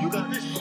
You got this shit.